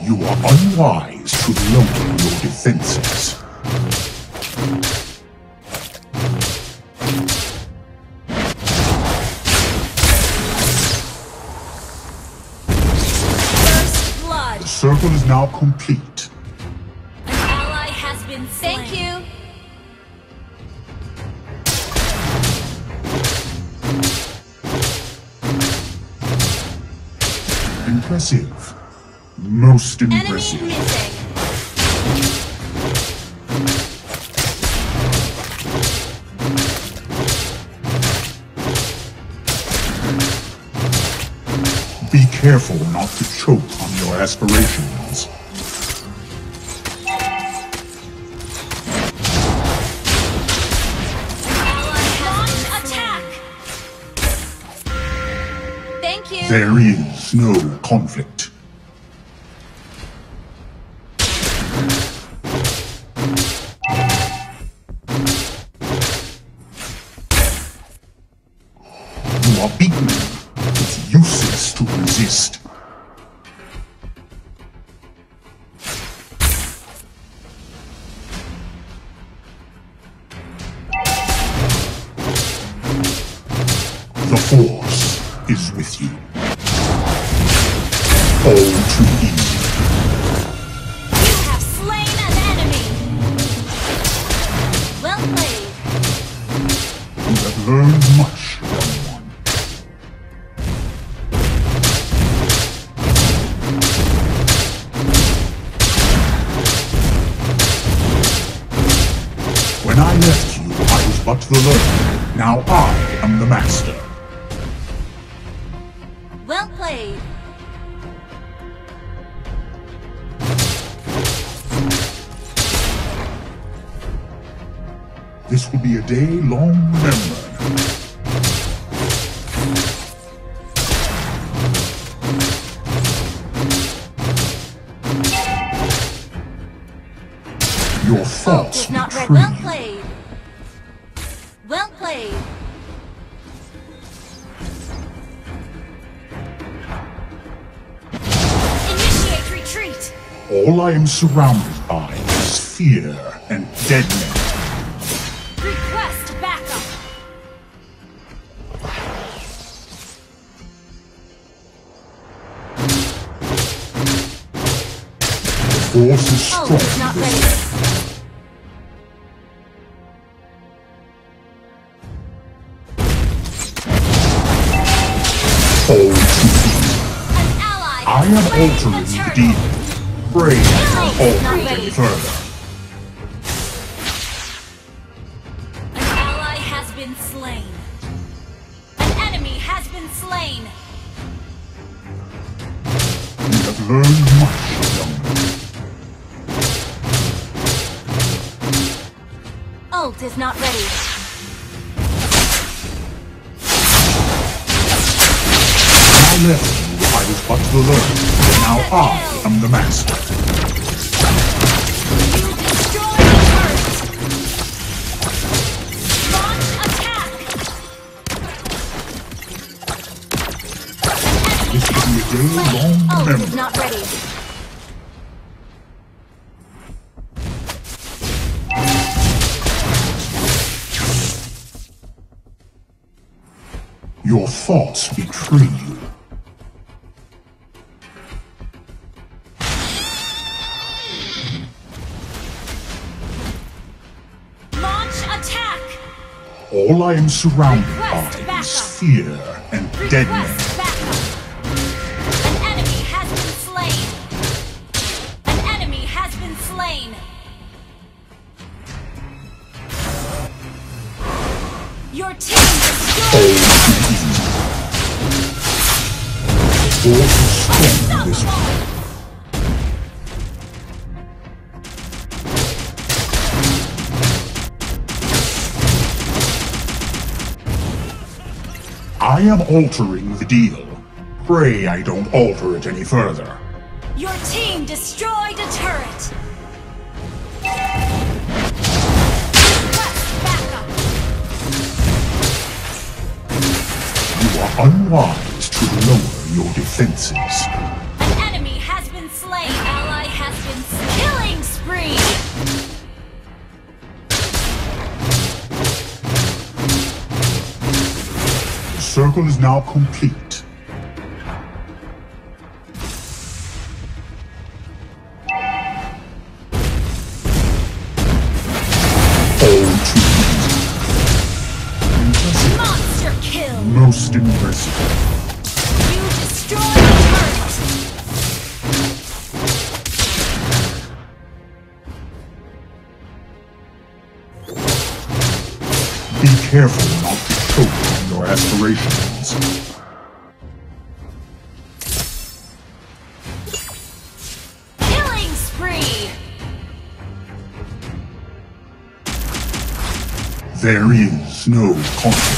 You are unwise to lower your defenses. First blood. The circle is now complete. An ally has been slain. Thank you. Impressive. Most impressive. Enemy missing. Be careful not to choke on your aspirations. An ally attack. Thank you. There is no conflict. It's useless to resist. The force is with you. All too easy. You have slain an enemy. Well played. You have learned much. When I left you, I was but the learner. Now I am the master. Well played. This will be a day long remembered. Your faults betray. Well played. Well played. Initiate retreat. All I am surrounded by is fear and dead men. Request backup. The force is strong. It's not ready. I am altering the deed. Brave always further. An ally has been slain. An enemy has been slain. You have learned much, young man. Ult is not ready. I was but the learner, now I am the master. You destroy the earth! Launch attack! This will be a day long memory. Oh, not ready. Your thoughts betray you. All I am surrounded by is fear and dead men. An enemy has I am altering the deal. Pray I don't alter it any further. Your team destroyed a turret! You are unwise to lower your defenses. An enemy has been slain! Ally has been killing spree! The circle is now complete. Impressive. Monster kill. Most impressive. You destroyed the turret. Be careful not to choke on your aspirations. Killing spree! There is no conflict.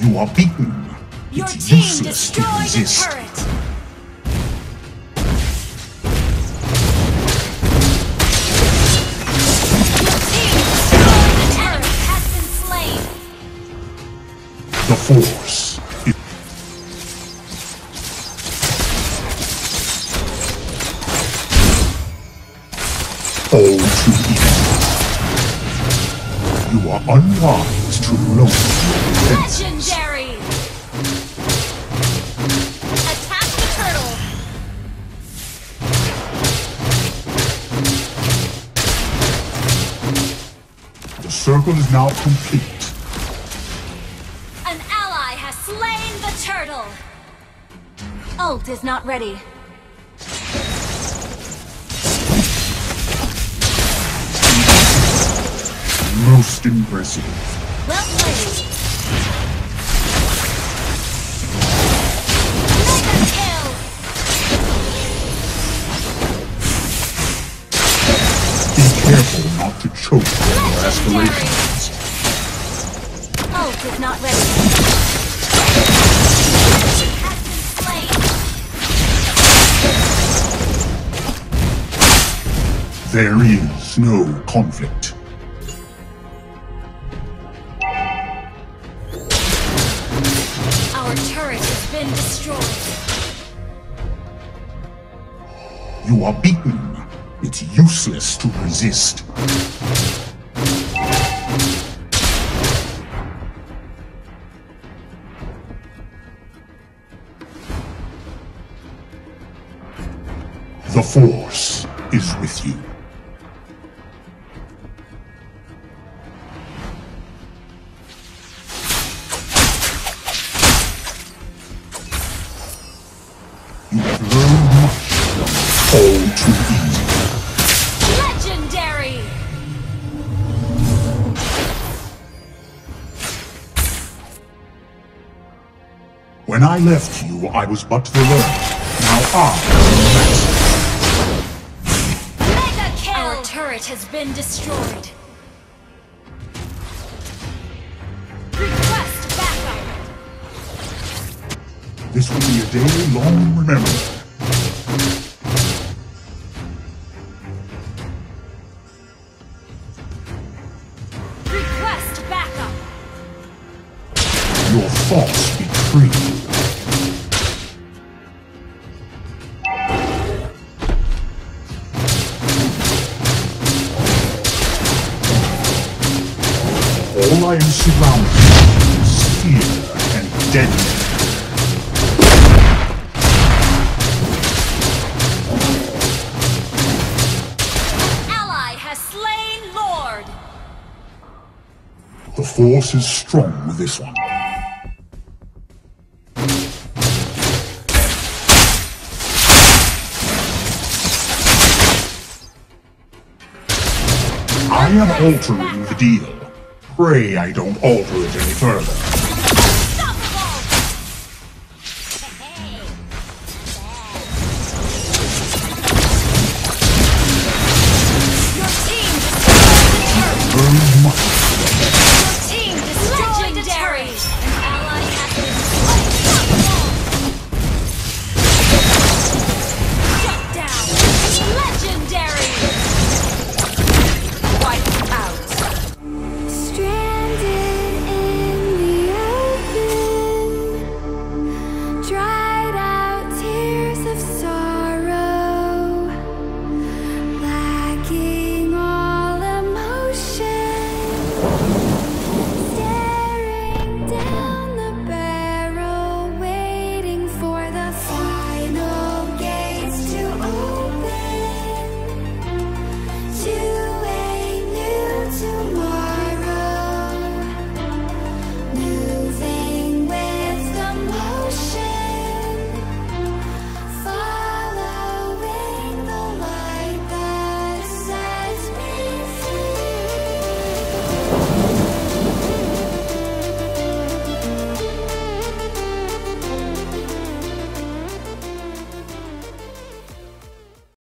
You are beaten. Your team destroyed a turret. The force. All too easy. You are unwise to lower your defenses. Legendary! Attack the turtle! The circle is now complete. Slain the turtle! Ult is not ready. Most impressive. Well played. Mega kill! Be careful not to choke on your aspirations. Ult is not ready. There is no conflict. Our turret has been destroyed. You are beaten. It's useless to resist. The force is with you. You have learned much, all too easy. Legendary! When I left you, I was but the learner. Now I am the master. Mega kill! Our turret has been destroyed. This will be a day long remembered. Request backup. Your thoughts betrayed. All I am surrounded is fear and deadness. The force is strong with this one. I am altering the deal. Pray I don't alter it any further.